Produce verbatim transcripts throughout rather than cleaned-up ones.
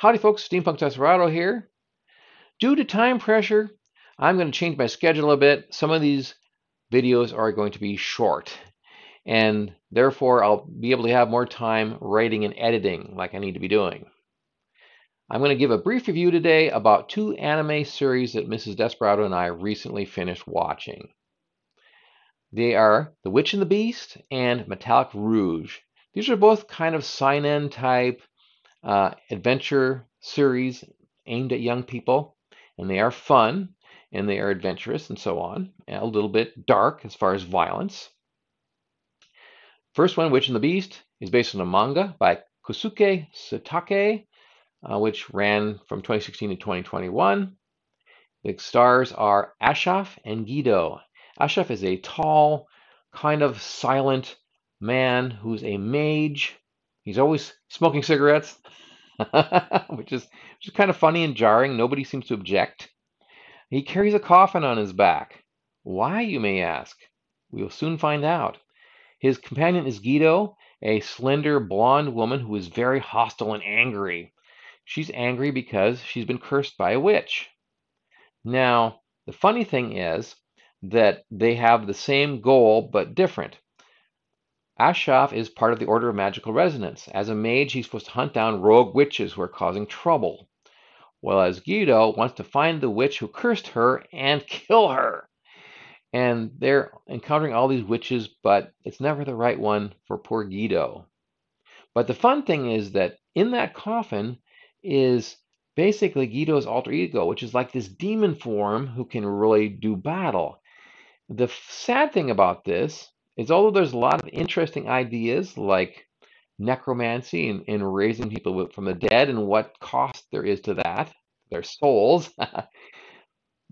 Howdy folks, Steampunk Desperado here. Due to time pressure, I'm going to change my schedule a bit. Some of these videos are going to be short, and therefore I'll be able to have more time writing and editing like I need to be doing. I'm going to give a brief review today about two anime series that Missus Desperado and I recently finished watching. They are The Witch and the Beast and Metallic Rouge. These are both kind of seinen type uh, adventure series aimed at young people, and they are fun and they are adventurous and so on, and a little bit dark as far as violence. First one, Witch and the Beast, is based on a manga by Kusuke Satake, uh, which ran from twenty sixteen to twenty twenty-one. The stars are Ashraf and Guido. Ashraf is a tall, kind of silent man who's a mage. He's always smoking cigarettes, which is, which is kind of funny and jarring. Nobody seems to object. He carries a coffin on his back. Why, you may ask? We will soon find out. His companion is Guido, a slender blonde woman who is very hostile and angry. She's angry because she's been cursed by a witch. Now, the funny thing is that they have the same goal but different. Ashraf is part of the Order of Magical Resonance. As a mage, he's supposed to hunt down rogue witches who are causing trouble, whereas Guido wants to find the witch who cursed her and kill her. And they're encountering all these witches, but it's never the right one for poor Guido. But the fun thing is that in that coffin is basically Guido's alter ego, which is like this demon form who can really do battle. The sad thing about this is, although there's a lot of interesting ideas like necromancy and, and raising people from the dead and what cost there is to that, their souls,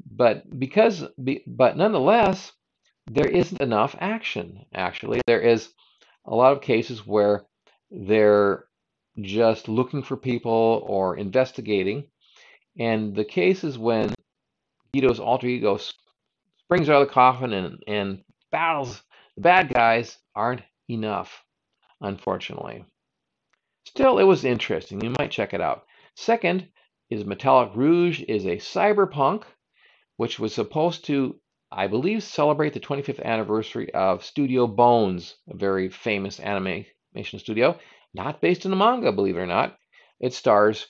But because, but nonetheless, there isn't enough action. Actually, there is a lot of cases where they're just looking for people or investigating, and the cases when Guido's alter ego springs out of the coffin and, and battles the bad guys aren't enough, unfortunately. Still, it was interesting. You might check it out. Second is Metallic Rouge, is a cyberpunk, which was supposed to, I believe, celebrate the twenty-fifth anniversary of Studio Bones, a very famous animation studio, not based in a manga, believe it or not. It stars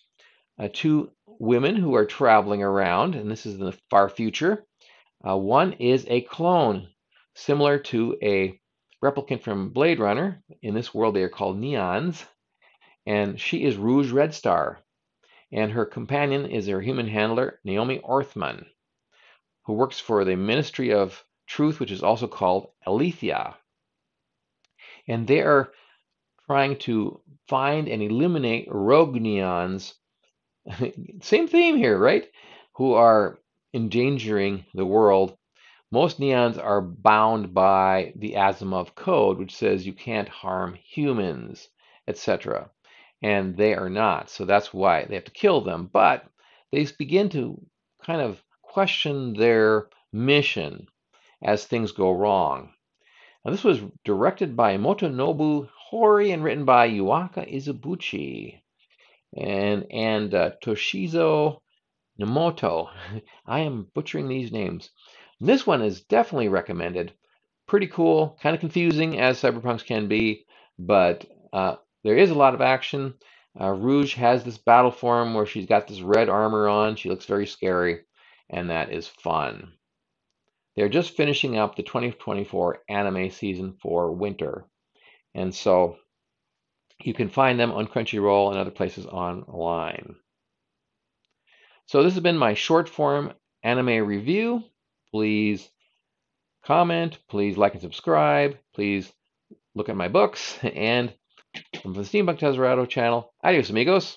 uh, two women who are traveling around, and this is in the far future. Uh, one is a clone, similar to a replicant from Blade Runner. In this world, they are called Neons, and she is Rouge Red Star, and her companion is her human handler, Naomi Orthman, who works for the Ministry of Truth, which is also called Aletheia. And they are trying to find and eliminate rogue neons. Same theme here, right? Who are endangering the world. Most neons are bound by the Asimov Code, which says you can't harm humans, et cetera. And they are not, so that's why they have to kill them. But they begin to kind of question their mission as things go wrong. Now, this was directed by Motonobu Hori and written by Yuaka Izubuchi and, and uh, Toshizo Nemoto. I am butchering these names. And this one is definitely recommended. Pretty cool, kind of confusing as cyberpunks can be, but uh, there is a lot of action. Uh, Rouge has this battle form where she's got this red armor on. She looks very scary, and that is fun. They're just finishing up the twenty twenty-four anime season for winter, and so you can find them on Crunchyroll and other places online. So this has been my short form anime review. Please comment, please like and subscribe, please look at my books, and from the Steampunk Desperado channel, adios amigos.